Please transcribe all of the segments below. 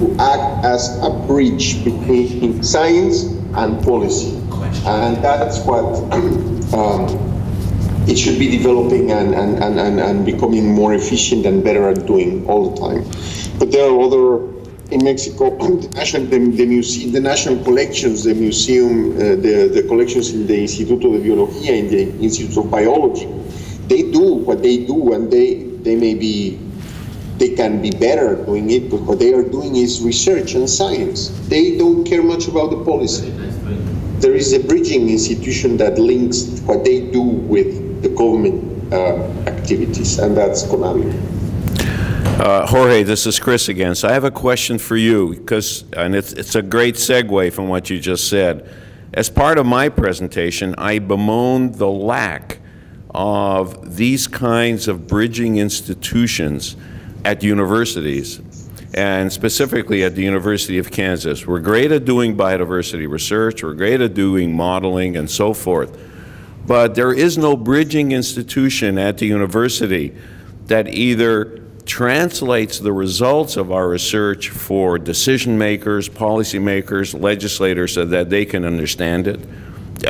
to act as a bridge between science and policy. And that's what it should be developing and becoming more efficient and better at doing all the time. But there are other, in Mexico, the national collections, the museum, the collections in the Instituto de Biología, in the Institute of Biology, they do what they do, and they can be better doing it, but what they are doing is research and science. They don't care much about the policy. There is a bridging institution that links what they do with the government activities, and that's Conabio. Jorge, this is Chris again. So I have a question for you, because, and it's a great segue from what you just said. As part of my presentation, I bemoaned the lack of these kinds of bridging institutions at universities, and specifically at the University of Kansas. We're great at doing biodiversity research, we're great at doing modeling and so forth, but there is no bridging institution at the university that either translates the results of our research for decision makers, policymakers, legislators, so that they can understand it,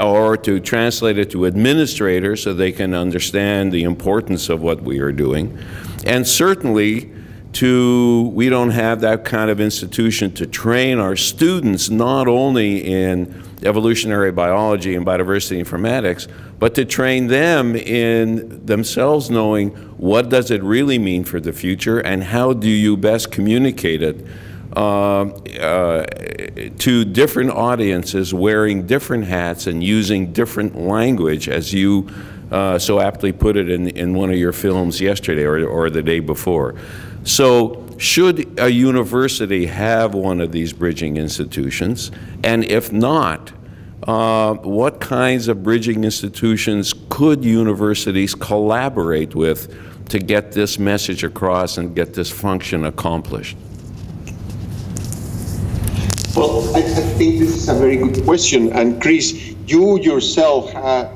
or to translate it to administrators so they can understand the importance of what we are doing. And certainly, we don't have that kind of institution to train our students not only in evolutionary biology and biodiversity informatics, but to train them in themselves knowing what does it really mean for the future and how do you best communicate it to different audiences wearing different hats and using different language, as you so aptly put it in one of your films yesterday or the day before. So should a university have one of these bridging institutions? And if not, what kinds of bridging institutions could universities collaborate with to get this message across and get this function accomplished? Well, I think this is a very good question. And Chris, you yourself, I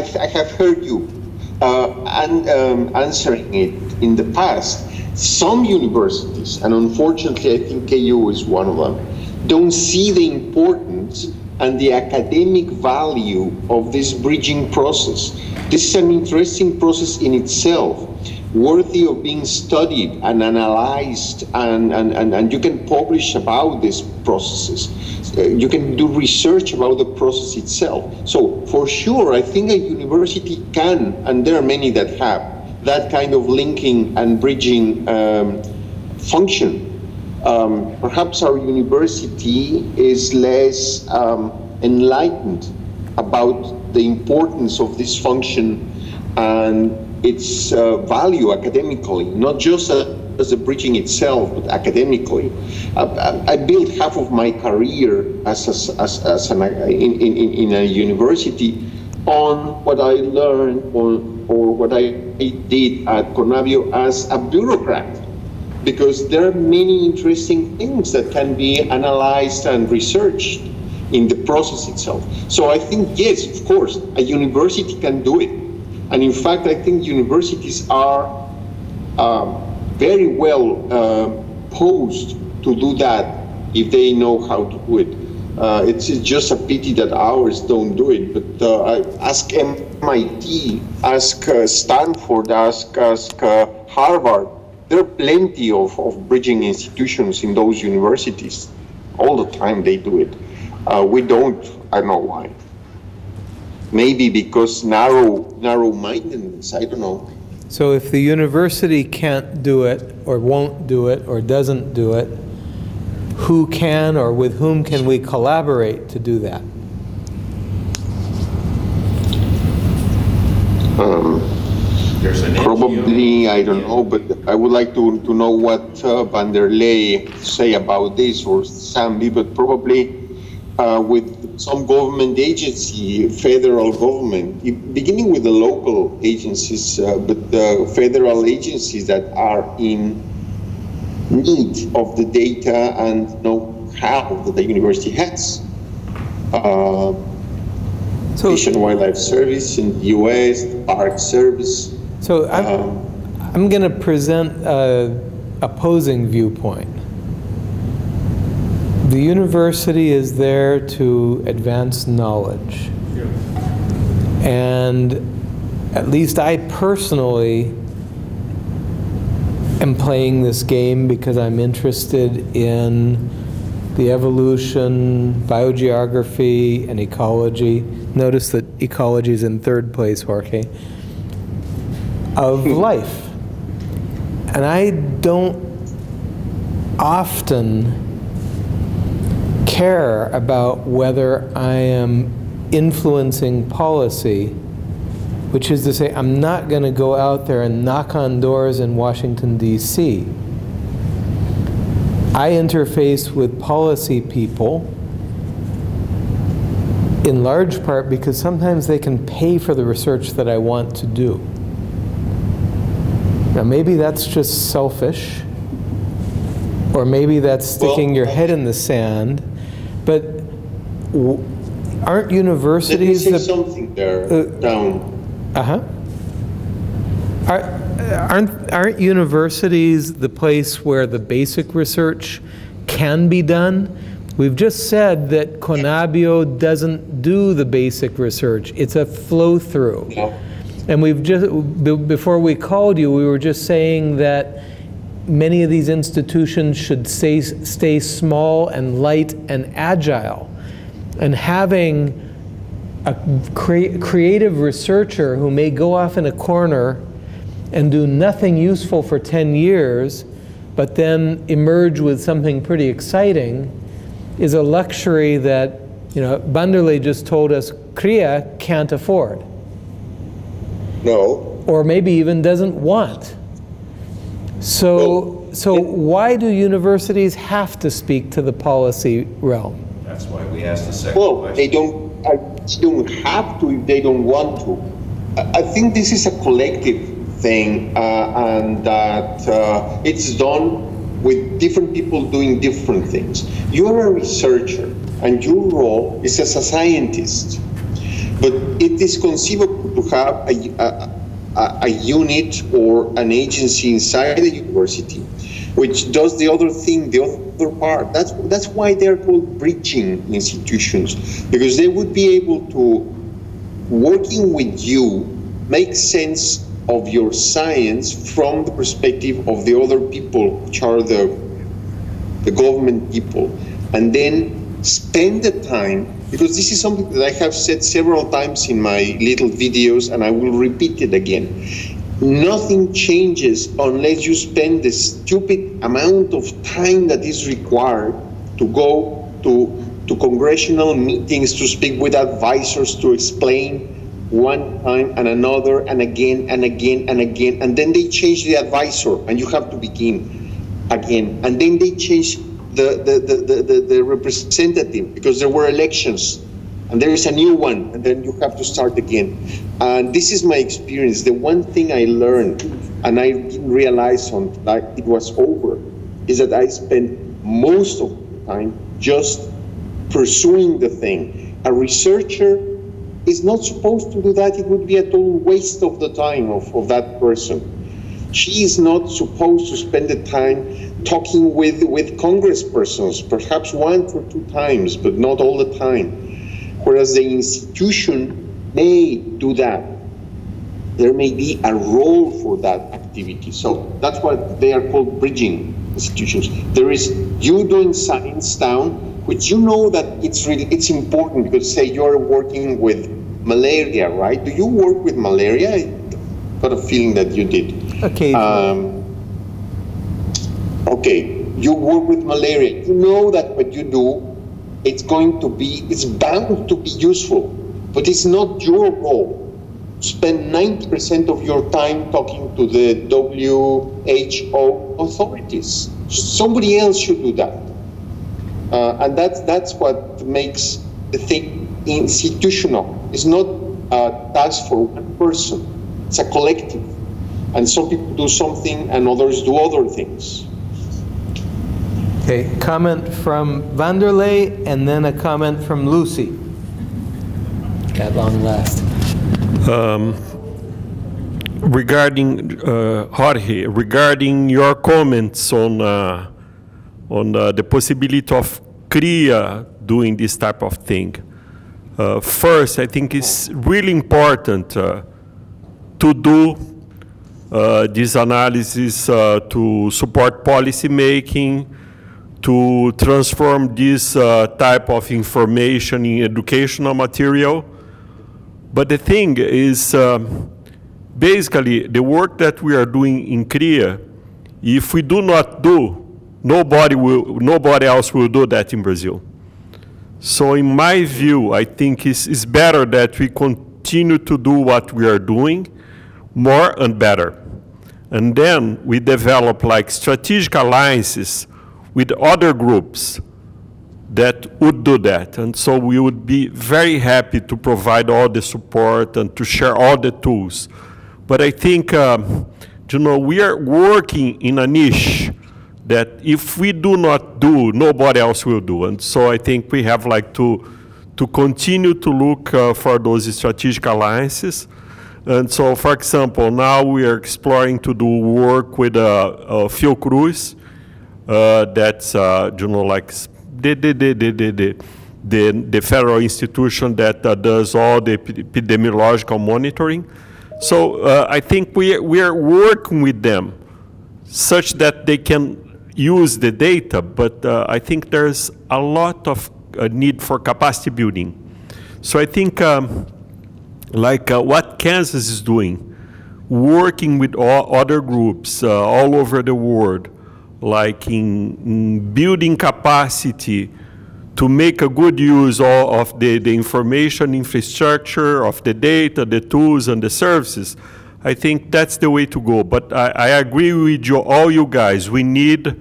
have heard you answering it in the past. Some universities, and unfortunately I think KU is one of them, don't see the importance and the academic value of this bridging process. This is an interesting process in itself, worthy of being studied and analyzed, and you can publish about these processes. You can do research about the process itself. So for sure, I think a university can, and there are many that have, that kind of linking and bridging function. Perhaps our university is less enlightened about the importance of this function and its value academically, not just as a bridging itself, but academically. I built half of my career in a university on what I learned or what I did at Conabio as a bureaucrat, because there are many interesting things that can be analyzed and researched in the process itself. So I think, yes, of course, a university can do it. And in fact, I think universities are very well posed to do that if they know how to do it. It's just a pity that ours don't do it, but ask MIT, ask Stanford, ask Harvard. There are plenty of bridging institutions in those universities. All the time they do it. We don't, I don't know why. Maybe because narrow-mindedness, I don't know. So if the university can't do it, or won't do it, or doesn't do it, who can or with whom can we collaborate to do that? Probably, I don't know, but I would like to know what Vanderlei say about this, or Sanbi, but probably with some government agency, federal government, beginning with the local agencies, but the federal agencies that are in need of the data and know-how that the university has. Fish and Wildlife Service in the U.S., the Park Service. So I'm going to present an opposing viewpoint. The university is there to advance knowledge. Yeah. And at least I personally am playing this game because I'm interested in the evolution, biogeography, and ecology. Notice that ecology is in third place, Jorge, of life. And I don't often care about whether I am influencing policy, which is to say, I'm not going to go out there and knock on doors in Washington, D.C. I interface with policy people in large part because sometimes they can pay for the research that I want to do. Now maybe that's just selfish, or maybe that's sticking your head in the sand, but aren't universities... Let me say something there, down. Uh-huh. Aren't universities the place where the basic research can be done? We've just said that Conabio doesn't do the basic research. It's a flow-through. No. And we've just, before we called you, we were just saying that many of these institutions should stay small and light and agile. And having a creative researcher who may go off in a corner and do nothing useful for 10 years, but then emerge with something pretty exciting, is a luxury that, you know, Vanderlei just told us CRIA can't afford. No. Or maybe even doesn't want. So, why do universities have to speak to the policy realm? That's why we asked the second question. They don't have to if they don't want to. I think this is a collective thing, and that it's done with different people doing different things. You're a researcher, and your role is as a scientist. But it is conceivable to have a unit or an agency inside the university which does the other thing, the other part. That's why they're called bridging institutions, because they would be able to, working with you, make sense of your science from the perspective of the other people, which are the government people, and then spend the time, because this is something that I have said several times in my little videos, and I will repeat it again. Nothing changes unless you spend the stupid amount of time that is required to go to congressional meetings, to speak with advisors, to explain one time and another and again and again and again, and then they change the advisor and you have to begin again, and then they change the representative because there were elections and there is a new one and then you have to start again. And this is my experience. The one thing I learned, and I didn't realize like it was over, is that I spent most of the time just pursuing the thing. A researcher is not supposed to do that. It would be a total waste of the time of that person. She is not supposed to spend the time talking with congresspersons, perhaps once or two times, but not all the time. Whereas the institution may do that. There may be a role for that activity. So that's why they are called bridging institutions. There is you doing science down, which you know that it's really, it's important, because say you're working with malaria, right? Do you work with malaria? I got a feeling that you did. Okay. Okay, you work with malaria. You know that what you do, it's bound to be useful, but it's not your role. Spend 90% of your time talking to the WHO authorities. Somebody else should do that. And that's what makes the thing institutional. It's not a task for one person. It's a collective. And some people do something and others do other things. Okay, comment from Vanderlei and then a comment from Lucy. At long last. Regarding, Jorge, regarding your comments on the possibility of CRIA doing this type of thing. First, I think it's really important to do this analysis to support policy making, to transform this type of information in educational material. But the thing is, basically, the work that we are doing in CRIA, if we do not do, nobody else will do that in Brazil. So in my view, I think it's better that we continue to do what we are doing, more and better. And then we develop like strategic alliances with other groups that would do that. And so we would be very happy to provide all the support and to share all the tools. But I think, you know, we are working in a niche that if we do not do, nobody else will do. And so I think we have like to continue to look for those strategic alliances. And so, for example, now we are exploring to do work with Fiocruz, that's, you know, like the federal institution that does all the epidemiological monitoring. So I think we are working with them such that they can use the data, but I think there's a lot of need for capacity building. So I think what Kansas is doing, working with all other groups all over the world, like in building capacity to make a good use of the information infrastructure, of the data, the tools, and the services, I think that's the way to go. But I agree with you, all you guys. We need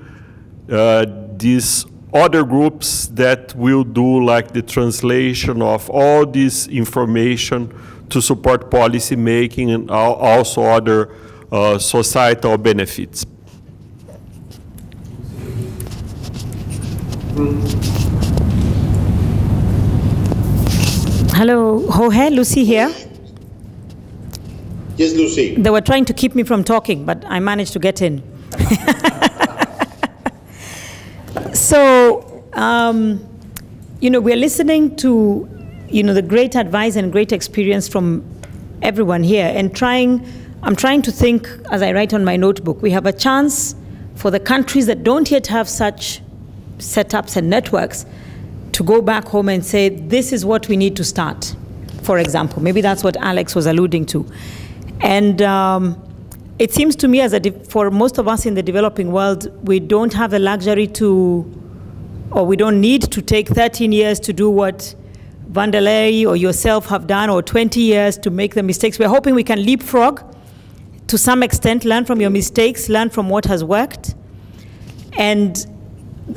these other groups that will do like the translation of all this information to support policy making and also other societal benefits. Hello, Jorge, Lucy here. Yes, Lucy. They were trying to keep me from talking, but I managed to get in. So, you know, we're listening to, you know, the great advice and great experience from everyone here, and I'm trying to think as I write on my notebook. We have a chance for the countries that don't yet have such setups and networks to go back home and say, this is what we need to start, for example. Maybe that's what Alex was alluding to. And it seems to me, as for most of us in the developing world, we don't have the luxury to, or we don't need to take 13 years to do what Vanderlei or yourself have done, or 20 years to make the mistakes. We're hoping we can leapfrog to some extent, learn from your mistakes, learn from what has worked. And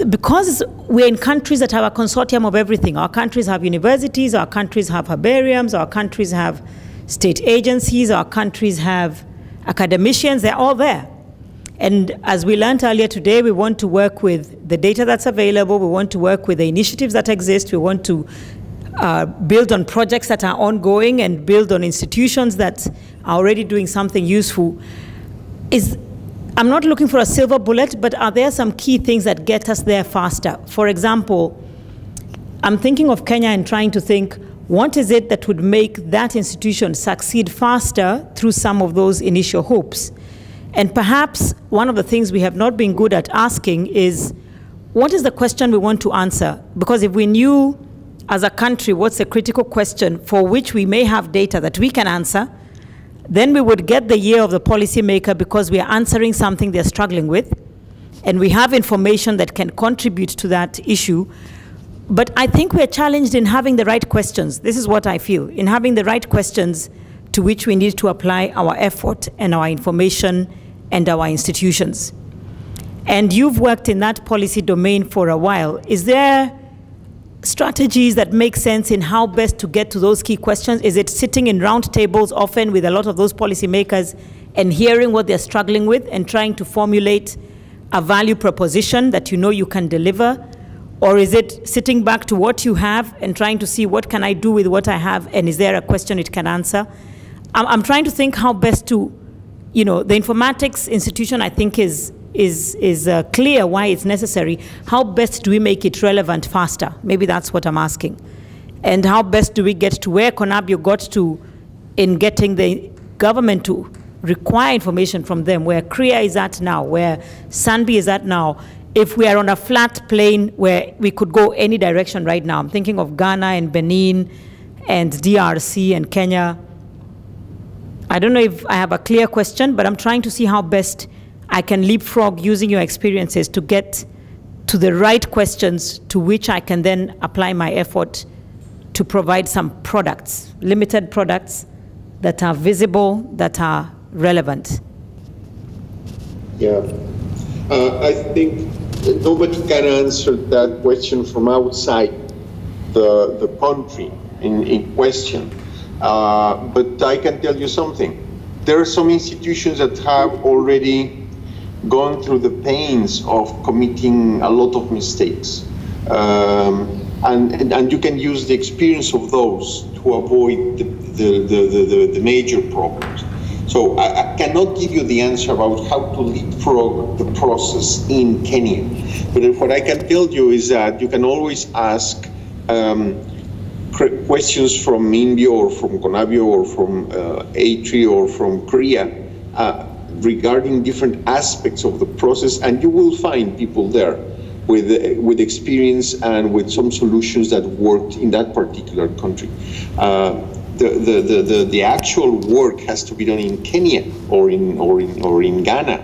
because we're in countries that have a consortium of everything. Our countries have universities, our countries have herbariums, our countries have state agencies, our countries have academicians, they're all there. And as we learned earlier today, we want to work with the data that's available, we want to work with the initiatives that exist, we want to build on projects that are ongoing and build on institutions that are already doing something useful. I'm not looking for a silver bullet, but are there some key things that get us there faster? For example, I'm thinking of Kenya and trying to think, what is it that would make that institution succeed faster through some of those initial hopes? And perhaps one of the things we have not been good at asking is, what is the question we want to answer? Because if we knew as a country what's a critical question for which we may have data that we can answer, then we would get the year of the policymaker because we are answering something they're struggling with, and we have information that can contribute to that issue. But I think we're challenged in having the right questions. This is what I feel, in having the right questions to which we need to apply our effort and our information and our institutions. And you've worked in that policy domain for a while. Is there strategies that make sense in how best to get to those key questions? Is it sitting in round tables often with a lot of those policymakers and hearing what they're struggling with and trying to formulate a value proposition that you know you can deliver? Or is it sitting back to what you have and trying to see what can I do with what I have, and is there a question it can answer? I'm trying to think how best to, you know, the informatics institution I think is is clear why it's necessary, how best do we make it relevant faster? Maybe that's what I'm asking. And how best do we get to where Conabio got to in getting the government to require information from them, where CRIA is at now, where Sanbi is at now, if we are on a flat plane where we could go any direction right now. I'm thinking of Ghana and Benin and DRC and Kenya. I don't know if I have a clear question, but I'm trying to see how best I can leapfrog using your experiences to get to the right questions to which I can then apply my effort to provide some products, limited products that are visible, that are relevant. Yeah, I think nobody can answer that question from outside the country in question. But I can tell you something. There are some institutions that have already gone through the pains of committing a lot of mistakes. And you can use the experience of those to avoid the major problems. So I cannot give you the answer about how to leapfrog the process in Kenya. But what I can tell you is that you can always ask questions from MINBIO or from Conabio or from ATRI or from CRIA regarding different aspects of the process, and you will find people there with experience and with some solutions that worked in that particular country. The actual work has to be done in Kenya or in Ghana.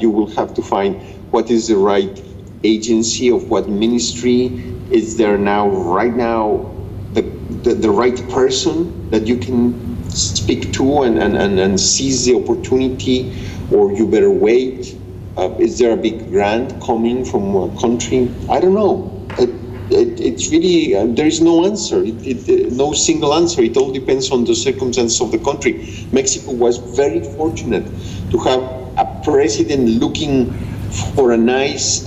You will have to find what is the right agency of what ministry is there now, right now, the right person that you can speak to and seize the opportunity, or you better wait. Is there a big grant coming from a country? I don't know. It's really, there is no answer, no single answer. It all depends on the circumstances of the country. Mexico was very fortunate to have a president looking for a nice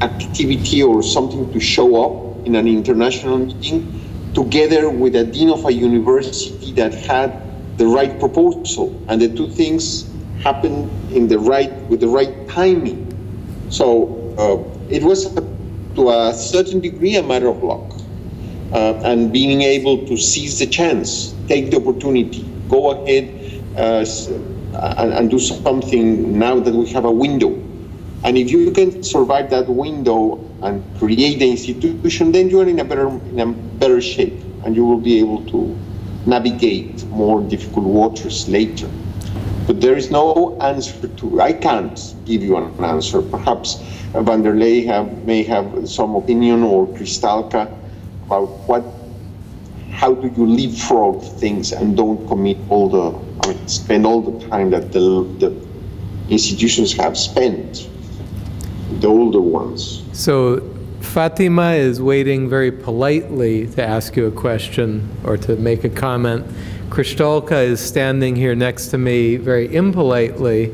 activity or something to show up in an international meeting, together with a dean of a university that had the right proposal, and the two things happened in the right, with the right timing. So it was to a certain degree a matter of luck and being able to seize the chance, take the opportunity, go ahead and do something now that we have a window. And if you can survive that window and create the institution, then you are in a better shape, and you will be able to navigate more difficult waters later. But there is no answer to, I can't give you an answer. Perhaps Vanderlei may have some opinion, or Krishtalka, about how do you leapfrog things and don't commit all the, I mean, spend all the time that the institutions have spent, the older ones. So Fatima is waiting very politely to ask you a question or to make a comment. Krishtalka is standing here next to me very impolitely,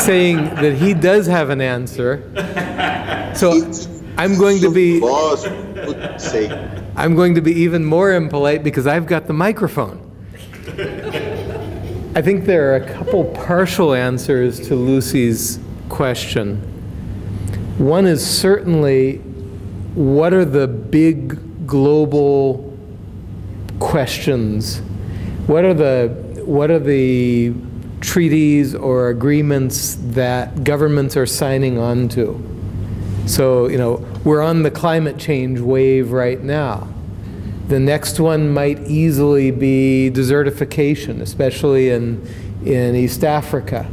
saying that he does have an answer. So I'm going to be even more impolite because I've got the microphone. I think there are a couple partial answers to Lucy's question. One is certainly, what are the big global questions? What are the treaties or agreements that governments are signing on to? So, you know, we're on the climate change wave right now. The next one might easily be desertification, especially in East Africa.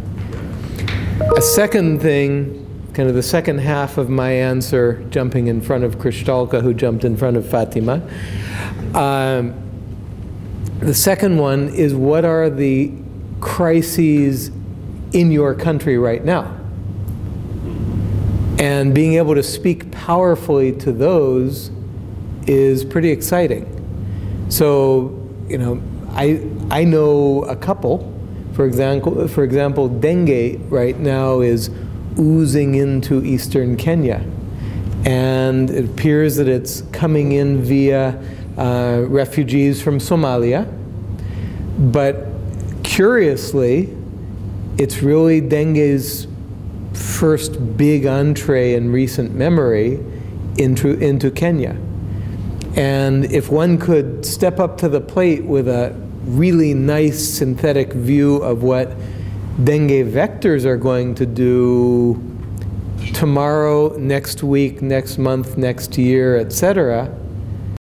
A second thing, kind of the second half of my answer, jumping in front of Krishtalka, who jumped in front of Fatima. The second one is, what are the crises in your country right now? And being able to speak powerfully to those is pretty exciting. So, you know, I know a couple. For example, dengue right now is oozing into eastern Kenya. And it appears that it's coming in via refugees from Somalia. But curiously, It's really dengue's first big entree in recent memory into Kenya. And if one could step up to the plate with a really nice synthetic view of what dengue vectors are going to do tomorrow, next week, next month, next year, etc.,